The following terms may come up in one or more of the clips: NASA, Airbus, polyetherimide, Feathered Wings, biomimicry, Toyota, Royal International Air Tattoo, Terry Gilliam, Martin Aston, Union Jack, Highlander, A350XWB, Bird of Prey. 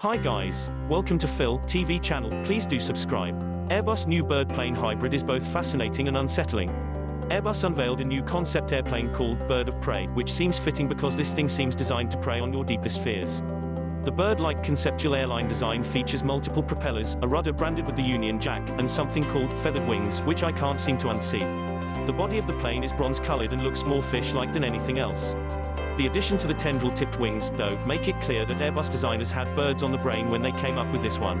Hi guys, welcome to Phil TV channel, please do subscribe. Airbus new bird plane hybrid is both fascinating and unsettling. Airbus unveiled a new concept airplane called Bird of Prey, which seems fitting because this thing seems designed to prey on your deepest fears. The bird-like conceptual airline design features multiple propellers, a rudder branded with the Union Jack, and something called Feathered Wings, which I can't seem to unsee. The body of the plane is bronze-colored and looks more fish-like than anything else. The addition to the tendril-tipped wings, though, make it clear that Airbus designers had birds on the brain when they came up with this one.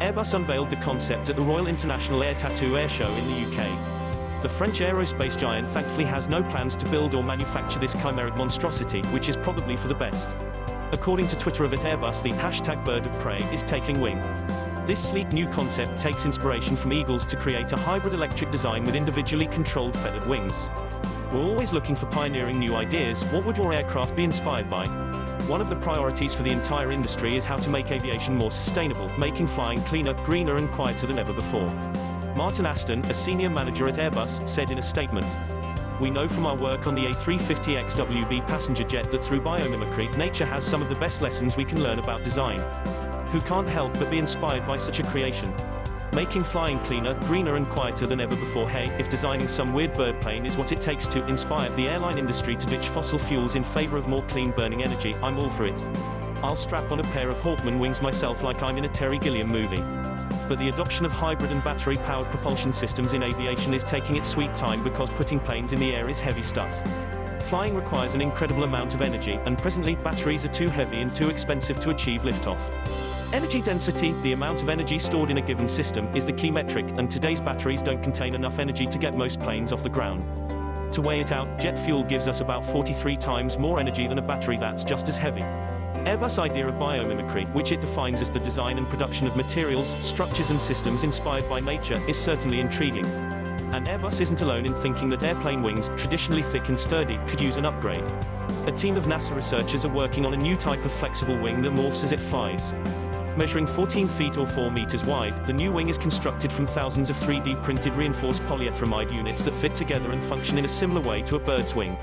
Airbus unveiled the concept at the Royal International Air Tattoo air show in the UK. The French aerospace giant thankfully has no plans to build or manufacture this chimeric monstrosity, which is probably for the best. According to Twitter of it, Airbus, the hashtag Bird of Prey is taking wing. This sleek new concept takes inspiration from eagles to create a hybrid electric design with individually controlled feathered wings. We're always looking for pioneering new ideas. What would your aircraft be inspired by? One of the priorities for the entire industry is how to make aviation more sustainable, making flying cleaner, greener and quieter than ever before. Martin Aston, a senior manager at Airbus, said in a statement, "We know from our work on the A350XWB passenger jet that through biomimicry, nature has some of the best lessons we can learn about design. Who can't help but be inspired by such a creation? Making flying cleaner, greener and quieter than ever before. Hey, if designing some weird bird plane is what it takes to inspire the airline industry to ditch fossil fuels in favor of more clean burning energy, I'm all for it. I'll strap on a pair of Hawkman wings myself like I'm in a Terry Gilliam movie." But the adoption of hybrid and battery-powered propulsion systems in aviation is taking its sweet time because putting planes in the air is heavy stuff. Flying requires an incredible amount of energy, and presently, batteries are too heavy and too expensive to achieve liftoff. Energy density, the amount of energy stored in a given system, is the key metric, and today's batteries don't contain enough energy to get most planes off the ground. To weigh it out, jet fuel gives us about 43 times more energy than a battery that's just as heavy. Airbus' idea of biomimicry, which it defines as the design and production of materials, structures and systems inspired by nature, is certainly intriguing. And Airbus isn't alone in thinking that airplane wings, traditionally thick and sturdy, could use an upgrade. A team of NASA researchers are working on a new type of flexible wing that morphs as it flies. Measuring 14 feet or 4 meters wide, the new wing is constructed from thousands of 3D printed reinforced polyetherimide units that fit together and function in a similar way to a bird's wing.